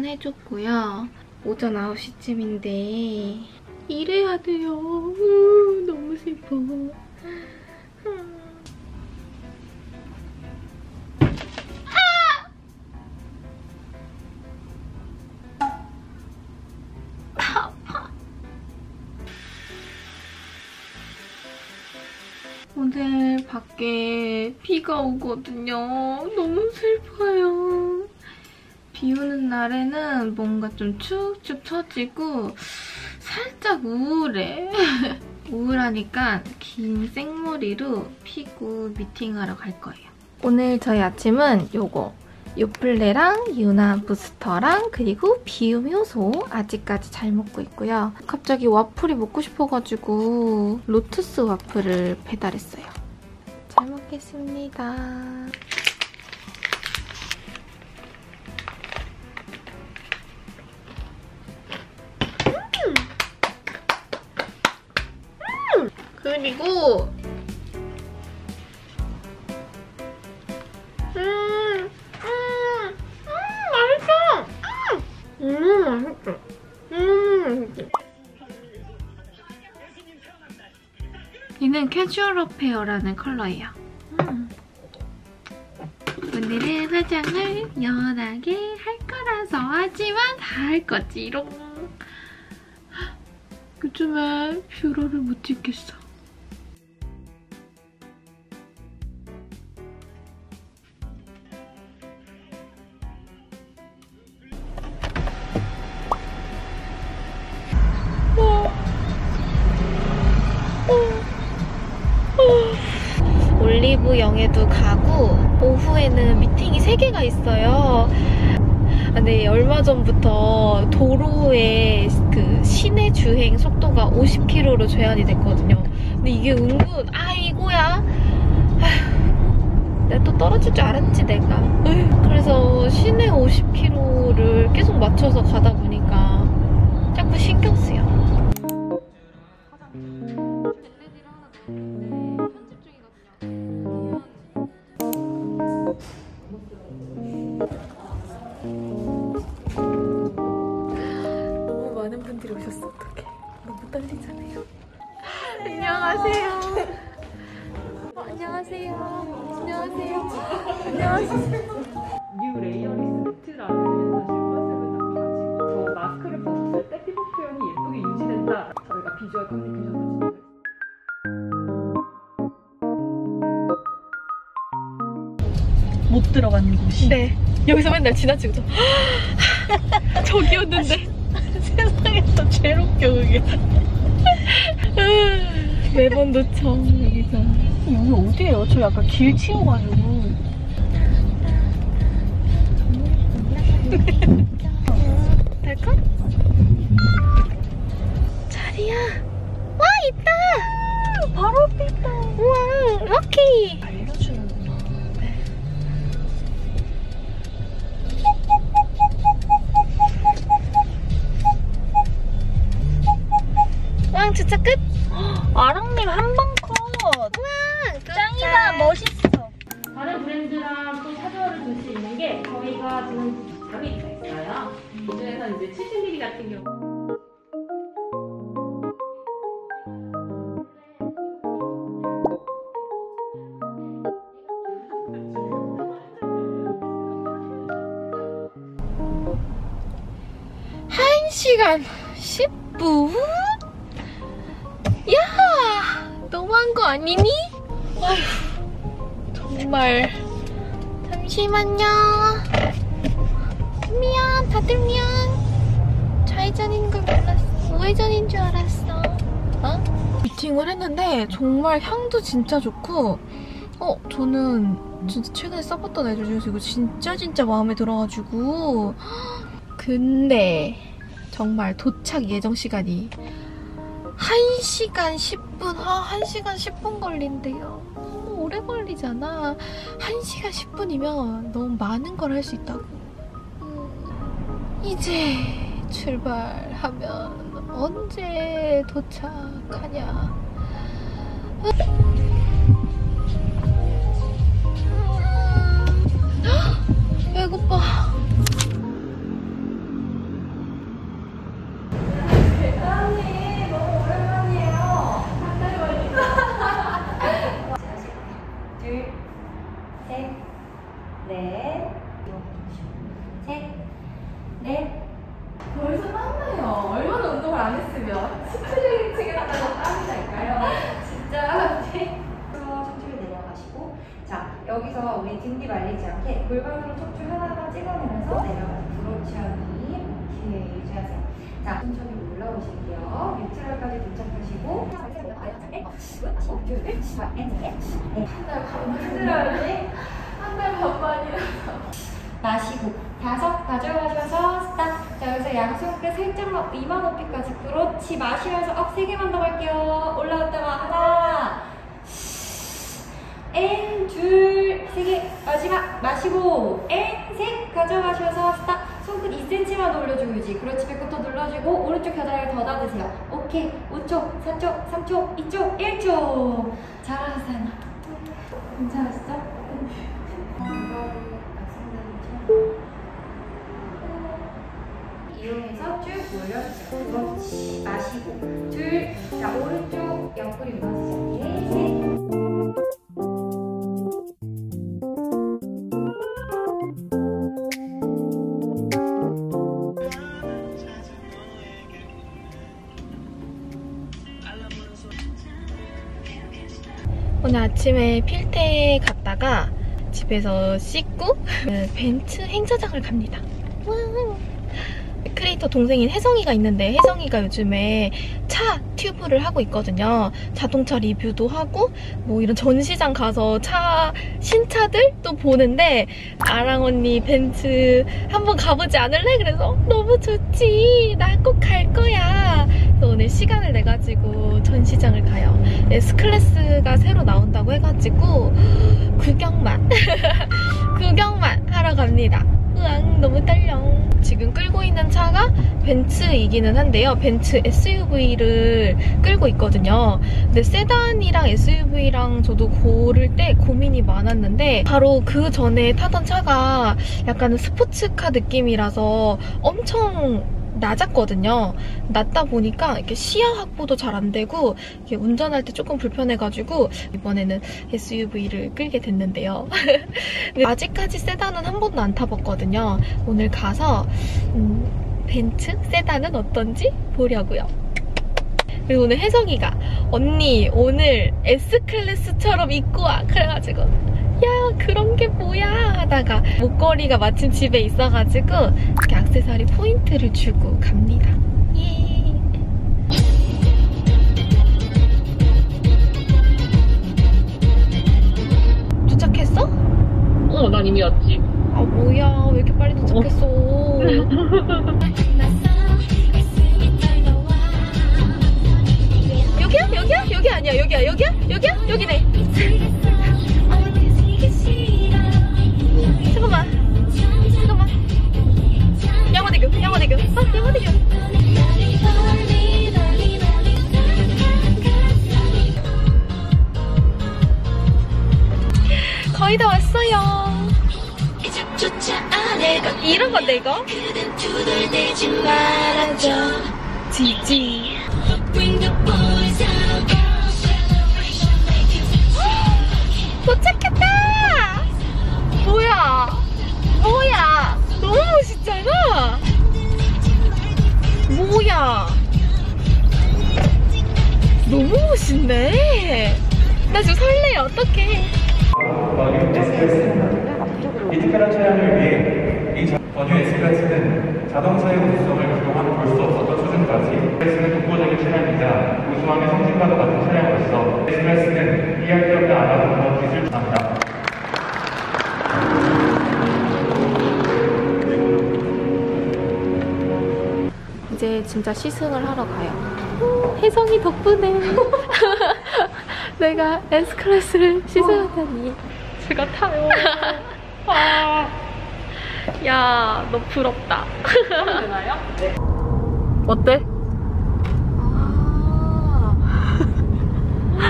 일단 해줬고요. 오전 9시쯤인데 일해야 돼요. 너무 슬퍼. 오늘 밖에 비가 오거든요. 너무 슬퍼요. 비 오는 날에는 뭔가 좀 축축 처지고 살짝 우울해. 우울하니까 긴 생머리로 피부 미팅하러 갈 거예요. 오늘 저희 아침은 요거 요플레랑 유나 부스터랑 그리고 비움 효소 아직까지 잘 먹고 있고요. 갑자기 와플이 먹고 싶어가지고 로투스 와플을 배달했어요. 잘 먹겠습니다. 그리고 맛있어. 얘는 캐주얼 어페어라는 컬러예요. 오늘은 화장을 연하게 할 거라서 하지만 다 할 거지롱. 요즘에 뷰러를 못 찍겠어. 올리브영에도 가고 오후에는 미팅이 3개가 있어요. 근데 얼마 전부터 도로에 그 시내 주행 속도가 50km로 제한이 됐거든요. 근데 이게 은근 아이고야 내가 또 떨어질 줄 알았지 내가. 그래서 시내 50km를 계속 맞춰서 가다 보니까 자꾸 신경 쓰여. 못 들어가는 곳이. 네. 여기서 맨날 지나치고 저기였는데 세상에서 제일 웃겨 그게. 매번 놓쳐 여기서. 여기 어디예요? 저 약간 길 치여가지고. 달콤? 자리야. 와 있다. 바로 앞에 있다. 우와 럭키. 왕 주차 끝! 아랑님 한방컷! 우와! 짱이다! 멋있어! 다른 브랜드랑 또 차별을 줄 수 있는 게 저희가 지금 답이 있어요. 이 중에서 이제 70ml 같은 경우 한 시간 10분? 야! 너무한 거 아니니? 어휴, 정말. 잠시만요. 미안, 다들 미안. 좌회전인 걸 몰랐어. 우회전인 줄 알았어. 어? 미팅을 했는데 정말 향도 진짜 좋고 저는 진짜 최근에 써봤던 애들 중에서 이거 진짜 마음에 들어가지고. 근데 정말 도착 예정 시간이 1시간 10분, 1시간 10분 걸린대요. 너무 오래 걸리잖아. 1시간 10분이면 너무 많은 걸 할 수 있다고. 이제 출발하면 언제 도착하냐. 배고파. 손가락으로 척추 하나하나 찍어내면서 내려가는 그렇지 않니? 오케이, 유지하세요. 자, 천천히 올라오실게요. 뮤트럴까지 도착하시고 한달 반 만이라 마시고 다섯 가져가셔서 스탑. 자, 여기서 양손 끝 살짝만 이마 높이까지 그렇지. 마시면서 업 3개만 더 갈게요. 올라왔다가 하나 앤, 둘, 3개 마지막 마시고 앤, 셋 가져가셔서 스탑. 손끝 2cm만 올려주고 유지. 그렇지. 배꼽 더 눌러주고 오른쪽 겨드랑이 더 닫으세요. 오케이. 5초, 4초, 3초, 2초, 1초. 잘하세요. 괜찮으시죠? 이용해서 쭉 올려주세요. 그렇지. 마시고 둘. 자, 오른쪽 옆구리 눌러주세요. 오늘 아침에 필대에 갔다가 집에서 씻고 벤츠 행사장을 갑니다. 크리에이터 동생인 혜성이가 있는데 혜성이가 요즘에 차 튜브를 하고 있거든요. 자동차 리뷰도 하고 뭐 이런 전시장 가서 차 신차들 또 보는데 아랑 언니 벤츠 한번 가보지 않을래? 그래서 너무 좋지. 나 꼭 갈 거야. 그래서 오늘 시간을 내가지고 전시장을 가요. S클래스가 새로 나온다고 해가지고 구경만 하러 갑니다. 으앙, 너무 떨려. 지금 끌고 있는 차가 벤츠이기는 한데요. 벤츠 SUV를 끌고 있거든요. 근데 세단이랑 SUV랑 저도 고를 때 고민이 많았는데 바로 그 전에 타던 차가 약간 스포츠카 느낌이라서 엄청 낮았거든요. 낮다 보니까 이렇게 시야 확보도 잘 안 되고 이게 운전할 때 조금 불편해가지고 이번에는 SUV를 끌게 됐는데요. 아직까지 세단은 한 번도 안 타봤거든요. 오늘 가서 벤츠 세단은 어떤지 보려고요. 그리고 오늘 혜성이가 언니 오늘 S클래스처럼 입고 와 그래가지고 야 그런 게 뭐야 하다가 목걸이가 마침 집에 있어가지고 이렇게 액세서리 포인트를 주고 갑니다. 예. 도착했어? 어, 난 이미 왔지. 아 뭐야 왜 이렇게 빨리 도착했어. 여기야? 여기야? 여기 아니야. 여기야? 여기야? 여기야? 여기네. 잠깐만. 양화대교. 아, 양화대교. 거의 다 왔어요. 이런 건데 이거? 지지. 도착했다. 뭐야 너무 멋있잖아. 뭐야 너무 멋있네. 나 지금 설레. 어떡해. 이 특별한 차량을 위해 이 전유 S클래스는 자동차의 우수성을 그동안 볼 수 없었던 수준까지 S클래스는 독보적인 차량이자 우수함의 상징과도 같은 차량으로서 S클래스는 이해할 수 없는 아름다운 기술을 자랑합니다. 이제 진짜 시승을 하러 가요. 혜성이 덕분에 내가 S클래스를 시승하다니. 제가 타요. 와. 야, 너 부럽다. 타면 되나요? 네. 어때? 아.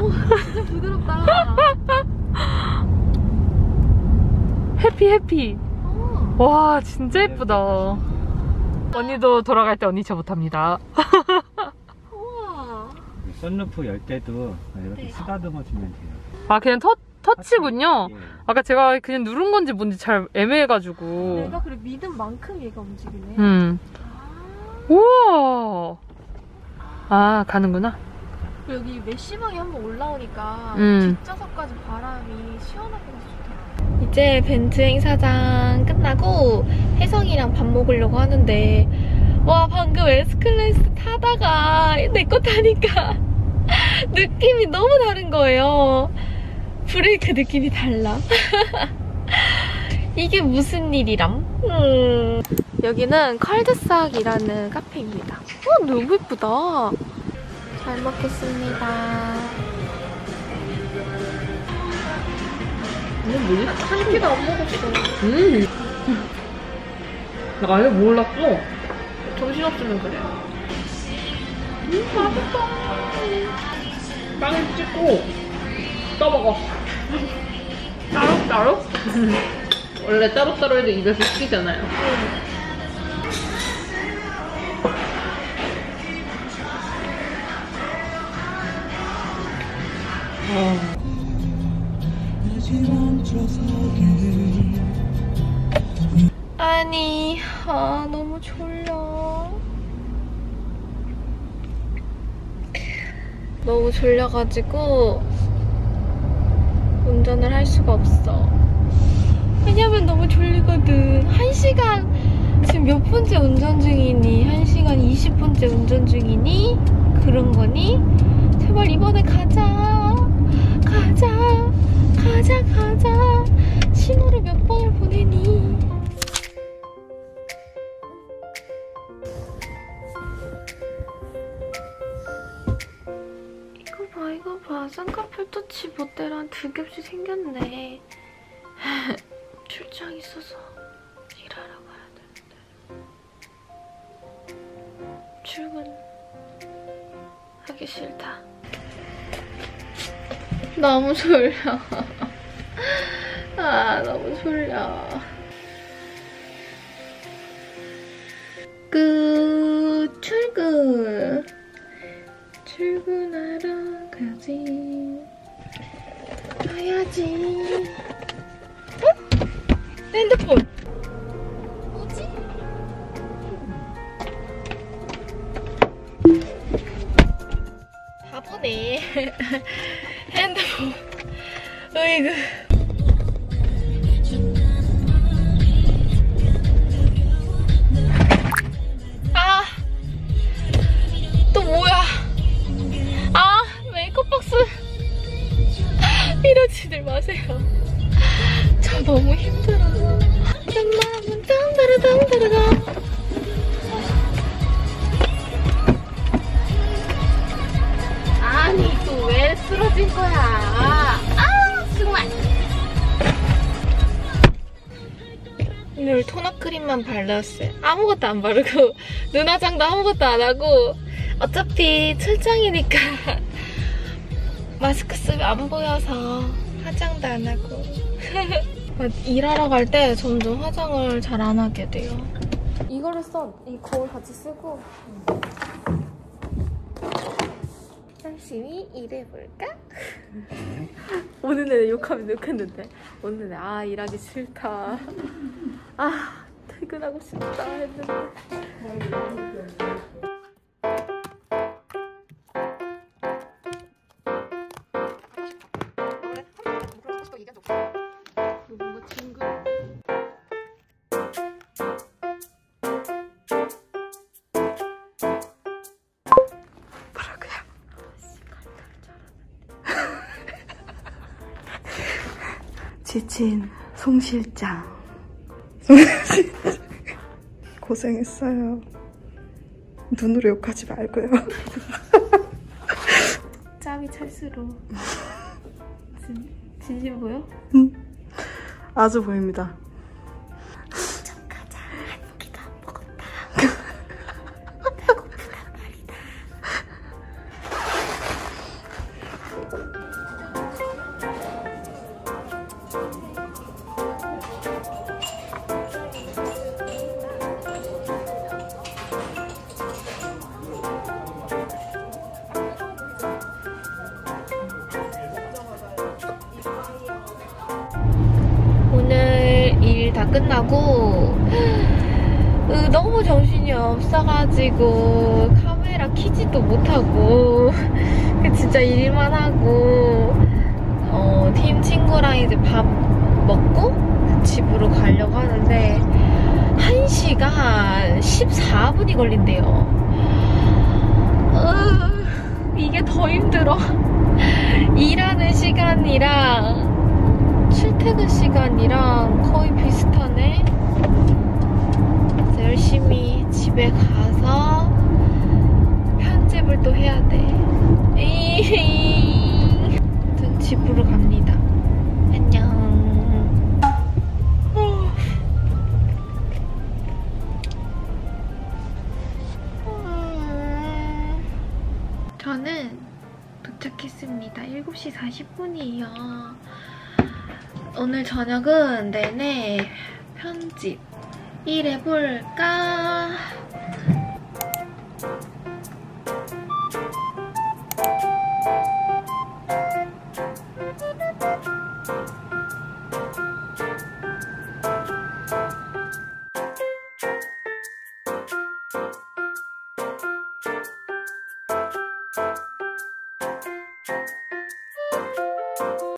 오, 진짜 부드럽다. 해피. 와, 진짜 예쁘다. 언니도 돌아갈 때 언니 차 못합니다. 우와. 선루프 열 때도 이렇게 네. 쓰다듬어 주면 돼요. 아 그냥 터치군요? 예. 아까 제가 그냥 누른 건지 뭔지 잘 애매해가지고. 내가 그래 믿은 만큼 얘가 움직이네. 우와. 아 가는구나. 여기 메시방이 한번 올라오니까 뒷좌석까지 바람이 시원하게 나서 좋더라고요. 이제 벤츠 행사장 끝나고 혜성이랑 밥 먹으려고 하는데, 와, 방금 S클래스 타다가 내 거 타니까 느낌이 너무 다른 거예요. 브레이크 느낌이 달라. 이게 무슨 일이람? 여기는 컬드삭이라는 카페입니다. 와, 너무 예쁘다. 잘 먹겠습니다. 이게 뭐지? 한 끼도 안 먹었어. 나 아예 몰랐어. 정신없으면 그래. 맛있다. 빵을 찍고 떠먹어. 따로따로? 원래 따로따로 해도 입에서 시키잖아요. 아니, 아, 너무 졸려. 너무 졸려가지고 운전을 할 수가 없어. 왜냐면 너무 졸리거든. 1시간, 지금 몇 분째 운전 중이니? 1시간 20분째 운전 중이니? 그런 거니? 제발 이번에 가자. 가자. 가자, 가자. 신호를 몇 번을 보내니? 이거 봐, 이거 봐. 쌍꺼풀터치 멋대로 2겹씩 생겼네. 출장 있어서 일하러 가야 되는데 출근하기 싫다. 너무 졸려. 아, 너무 졸려. 끝. 출근. 출근하러 가지. 가야지. 핸드폰! 뭐지? 바보네. 핸드폰. 어이구. 아! 또 뭐야? 아! 메이크업 박스! 이러지들 마세요. 저 너무 힘들어. 아니, 또 왜 쓰러진 거야? 아, 정말. 오늘 토너 크림만 발랐어요. 아무것도 안 바르고, 눈화장도 아무것도 안 하고, 어차피 출장이니까 마스크 쓰면 안 보여서 화장도 안 하고. 일하러 갈 때 점점 화장을 잘 안 하게 돼요. 이거를 써. 이 거울 같이 쓰고 열심히 일해볼까? 오늘 내내 욕하면 욕했는데 오늘 아, 일하기 싫다. 아, 퇴근하고 싶다 했는데. 지친 송 실장. 송 실장 고생했어요. 눈으로 욕하지 말고요. 짬이 찰수록 진심 보여? 응, 아주 보입니다. 좀 가자. 한 끼도 안 먹었다. 배고프단 말이다. 다 끝나고 너무 정신이 없어가지고 카메라 키지도 못하고 진짜 일만 하고 팀 친구랑 이제 밥 먹고 집으로 가려고 하는데 1시간 14분이 걸린대요. 이게 더 힘들어. 일하는 시간이랑 출퇴근 시간이랑 거의 비슷하네. 그래서 열심히 집에 가서 편집을 또 해야 돼. 아무튼 집으로 갑니다. 안녕. 저는 도착했습니다. 7시 40분이에요. 오늘 저녁은 내내 편집 일해볼까?